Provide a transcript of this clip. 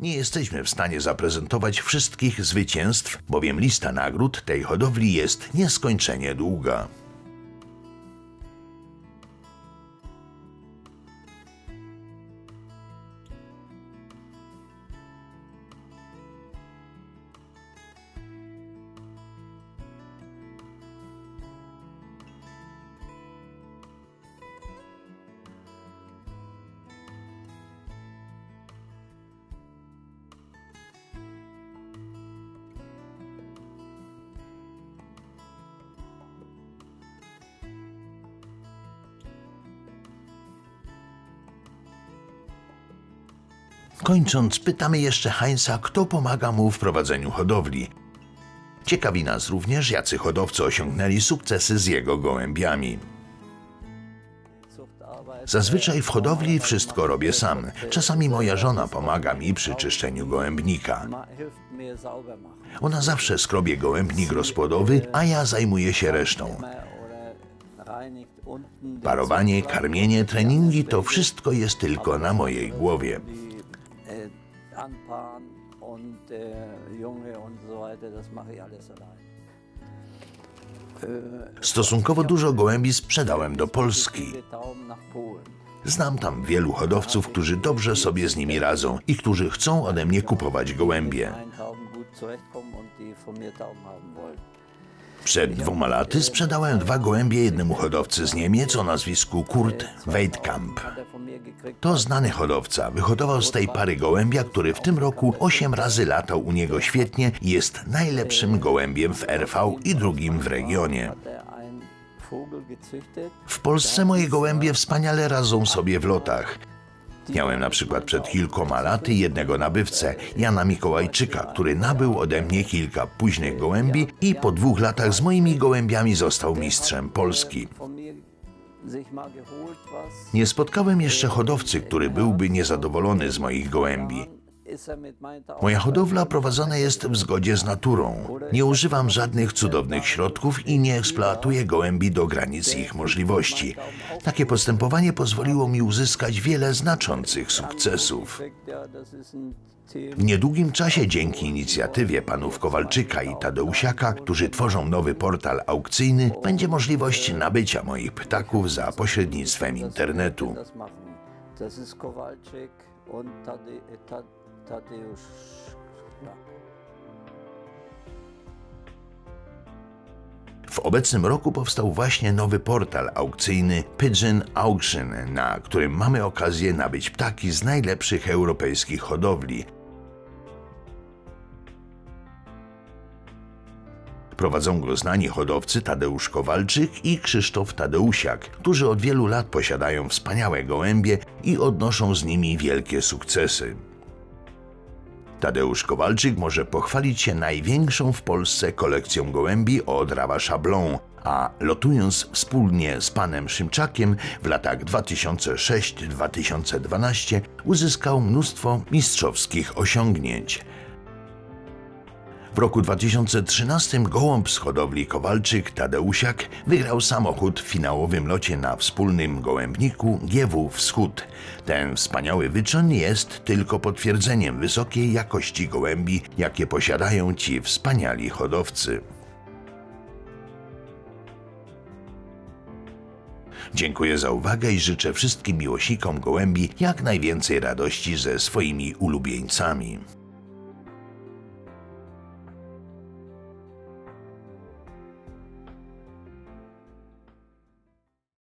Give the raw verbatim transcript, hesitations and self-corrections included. Nie jesteśmy w stanie zaprezentować wszystkich zwycięstw, bowiem lista nagród tej hodowli jest nieskończenie długa. Kończąc, pytamy jeszcze Heinza, kto pomaga mu w prowadzeniu hodowli. Ciekawi nas również, jacy hodowcy osiągnęli sukcesy z jego gołębiami. Zazwyczaj w hodowli wszystko robię sam. Czasami moja żona pomaga mi przy czyszczeniu gołębnika. Ona zawsze skrobie gołębnik rozpłodowy, a ja zajmuję się resztą. Parowanie, karmienie, treningi to wszystko jest tylko na mojej głowie. Stosunkowo dużo gołębi sprzedałem do Polski. Znam tam wielu hodowców, którzy dobrze sobie z nimi radzą i którzy chcą ode mnie kupować gołębie. Przed dwoma laty sprzedałem dwa gołębie jednemu hodowcy z Niemiec o nazwisku Kurt Weidkamp. To znany hodowca. Wyhodował z tej pary gołębia, który w tym roku osiem razy latał u niego świetnie i jest najlepszym gołębiem w R V i drugim w regionie. W Polsce moje gołębie wspaniale radzą sobie w lotach. Miałem na przykład przed kilkoma laty jednego nabywcę, Jana Mikołajczyka, który nabył ode mnie kilka późnych gołębi i po dwóch latach z moimi gołębiami został mistrzem Polski. Nie spotkałem jeszcze hodowcy, który byłby niezadowolony z moich gołębi. Moja hodowla prowadzona jest w zgodzie z naturą. Nie używam żadnych cudownych środków i nie eksploatuję gołębi do granic ich możliwości. Takie postępowanie pozwoliło mi uzyskać wiele znaczących sukcesów. W niedługim czasie dzięki inicjatywie panów Kowalczyka i Tadeusiaka, którzy tworzą nowy portal aukcyjny, będzie możliwość nabycia moich ptaków za pośrednictwem internetu. W obecnym roku powstał właśnie nowy portal aukcyjny Pigeon Auction, na którym mamy okazję nabyć ptaki z najlepszych europejskich hodowli. Prowadzą go znani hodowcy Tadeusz Kowalczyk i Krzysztof Tadeusiak, którzy od wielu lat posiadają wspaniałe gołębie i odnoszą z nimi wielkie sukcesy. Tadeusz Kowalczyk może pochwalić się największą w Polsce kolekcją gołębi od rawa szablon, a lotując wspólnie z panem Szymczakiem w latach dwa tysiące szóstym do dwa tysiące dwunastego uzyskał mnóstwo mistrzowskich osiągnięć. W roku dwa tysiące trzynastym gołąb z hodowli Kowalczyk-Tadeusiak wygrał samochód w finałowym locie na wspólnym gołębniku G W Wschód. Ten wspaniały wyczyn jest tylko potwierdzeniem wysokiej jakości gołębi, jakie posiadają ci wspaniali hodowcy. Dziękuję za uwagę i życzę wszystkim miłośnikom gołębi jak najwięcej radości ze swoimi ulubieńcami.